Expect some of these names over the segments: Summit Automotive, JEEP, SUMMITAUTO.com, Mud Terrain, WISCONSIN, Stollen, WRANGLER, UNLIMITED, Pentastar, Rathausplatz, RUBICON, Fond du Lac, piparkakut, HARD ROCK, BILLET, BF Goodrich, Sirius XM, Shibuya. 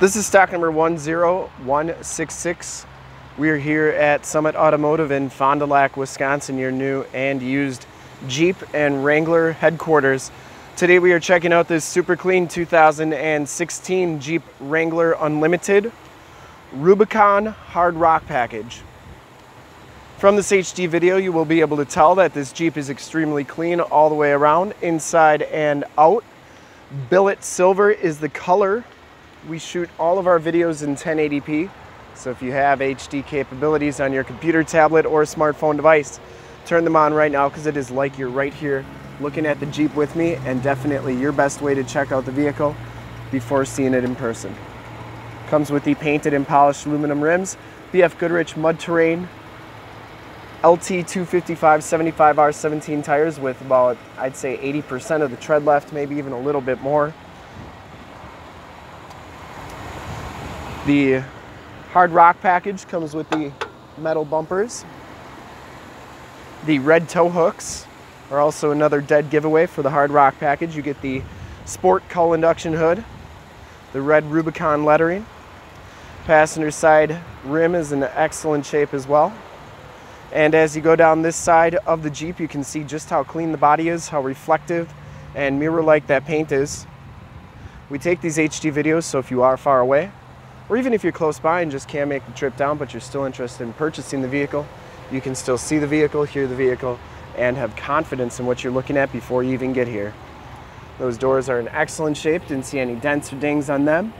This is stock number 10166. We are here at Summit Automotive in Fond du Lac, Wisconsin, your new and used Jeep and Wrangler headquarters. Today we are checking out this super clean 2016 Jeep Wrangler Unlimited Rubicon Hard Rock package. From this HD video, you will be able to tell that this Jeep is extremely clean all the way around, inside and out. Billet silver is the color. We shoot all of our videos in 1080p, so if you have HD capabilities on your computer, tablet, or smartphone device, turn them on right now, because it is like you're right here looking at the Jeep with me, and definitely your best way to check out the vehicle before seeing it in person. Comes with the painted and polished aluminum rims, BF Goodrich Mud Terrain, LT 255 75R17 tires with about, I'd say, 80% of the tread left, maybe even a little bit more. The Hard Rock package comes with the metal bumpers. The red tow hooks are also another dead giveaway for the Hard Rock package. You get the sport cull induction hood, the red Rubicon lettering. Passenger side rim is in excellent shape as well. And as you go down this side of the Jeep, you can see just how clean the body is, how reflective and mirror-like that paint is. We take these HD videos, so if you are far away, or even if you're close by and just can't make the trip down, but you're still interested in purchasing the vehicle, you can still see the vehicle, hear the vehicle, and have confidence in what you're looking at before you even get here. Those doors are in excellent shape, didn't see any dents or dings on them.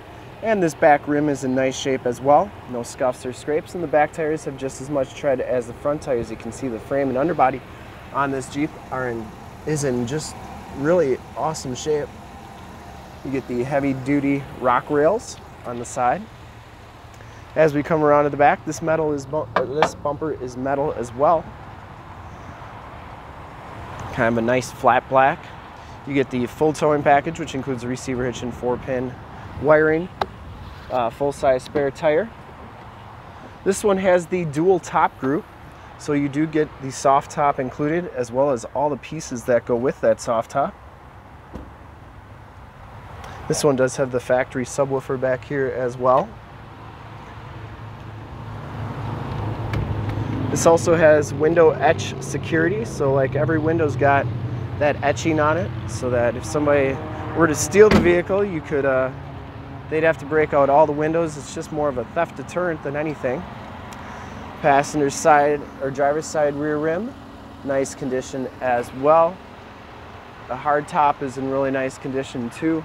And this back rim is in nice shape as well, no scuffs or scrapes, and the back tires have just as much tread as the front tires. You can see the frame and underbody on this Jeep is in just really awesome shape. You get the heavy-duty rock rails on the side. As we come around to the back, this bumper is metal as well. Kind of a nice flat black. You get the full towing package, which includes a receiver hitch and 4-pin wiring, full-size spare tire. This one has the dual top group, so you do get the soft top included, as well as all the pieces that go with that soft top. This one does have the factory subwoofer back here as well. This also has window etch security, so like every window's got that etching on it, so that if somebody were to steal the vehicle, you could they'd have to break out all the windows. It's just more of a theft deterrent than anything. Passenger side or driver's side rear rim, nice condition as well. The hard top is in really nice condition too.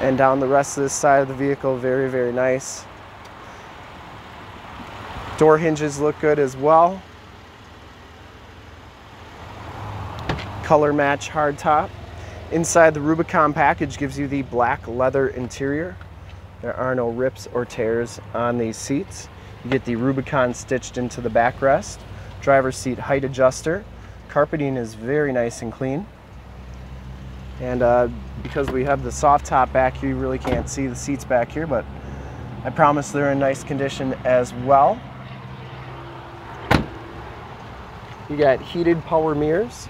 And down the rest of this side of the vehicle, very, very nice. Door hinges look good as well. Color match hard top. Inside, the Rubicon package gives you the black leather interior. There are no rips or tears on these seats. You get the Rubicon stitched into the backrest, driver's seat height adjuster. Carpeting is very nice and clean. And because we have the soft top back here, you really can't see the seats back here, but I promise they're in nice condition as well. You got heated power mirrors.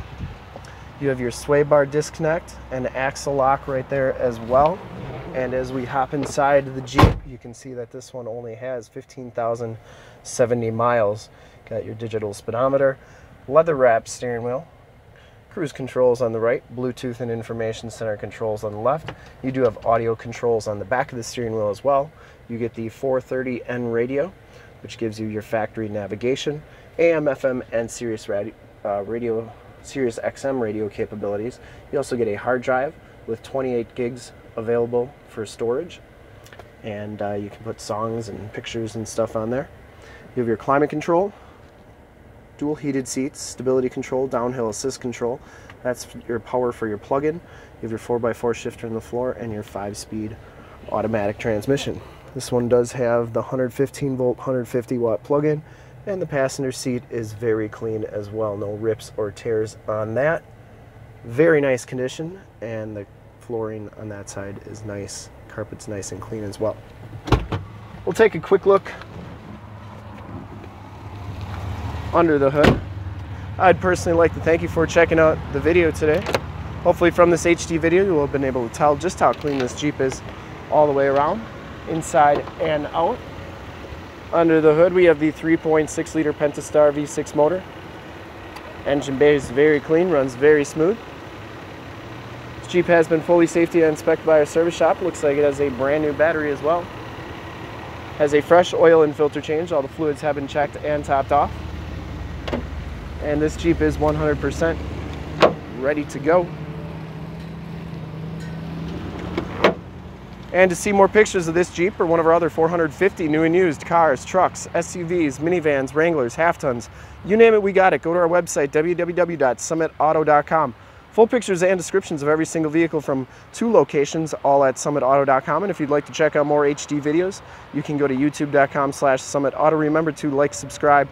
You have your sway bar disconnect and axle lock right there as well. And as we hop inside the Jeep, you can see that this one only has 15,070 miles. Got your digital speedometer, leather-wrapped steering wheel, cruise controls on the right, Bluetooth and information center controls on the left. You do have audio controls on the back of the steering wheel as well. You get the 430N radio, which gives you your factory navigation, AM, FM, and Sirius radio. Sirius XM radio capabilities. You also get a hard drive with 28 gigs available for storage, and you can put songs and pictures and stuff on there. You have your climate control, dual heated seats, stability control, downhill assist control. That's your power for your plug-in. You have your 4x4 shifter in the floor and your 5-speed automatic transmission. This one does have the 115 volt, 150 watt plug-in. And the passenger seat is very clean as well. No rips or tears on that. Very nice condition, and the flooring on that side is nice. Carpet's nice and clean as well. We'll take a quick look under the hood. I'd personally like to thank you for checking out the video today. Hopefully from this HD video you will have been able to tell just how clean this Jeep is all the way around, inside and out. Under the hood we have the 3.6 liter Pentastar V6 motor. Engine bay is very clean, runs very smooth. This Jeep has been fully safety inspected by our service shop. Looks like it has a brand new battery as well. Has a fresh oil and filter change. All the fluids have been checked and topped off. And this Jeep is 100% ready to go. And to see more pictures of this Jeep or one of our other 450 new and used cars, trucks, SUVs, minivans, Wranglers, half-tons, you name it, we got it. Go to our website, www.summitauto.com. Full pictures and descriptions of every single vehicle from 2 locations, all at summitauto.com. And if you'd like to check out more HD videos, you can go to youtube.com/summitauto. Remember to like, subscribe,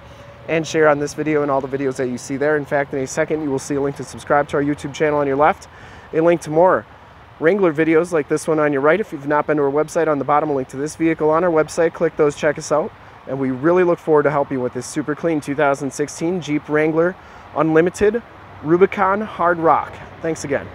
and share on this video and all the videos that you see there. In fact, in a second, you will see a link to subscribe to our YouTube channel on your left, a link to more Wrangler videos like this one on your right. If you've not been to our website, on the bottom, a link to this vehicle on our website. Click those, check us out, and we really look forward to helping you with this super clean 2016 Jeep Wrangler Unlimited Rubicon Hard Rock. Thanks again.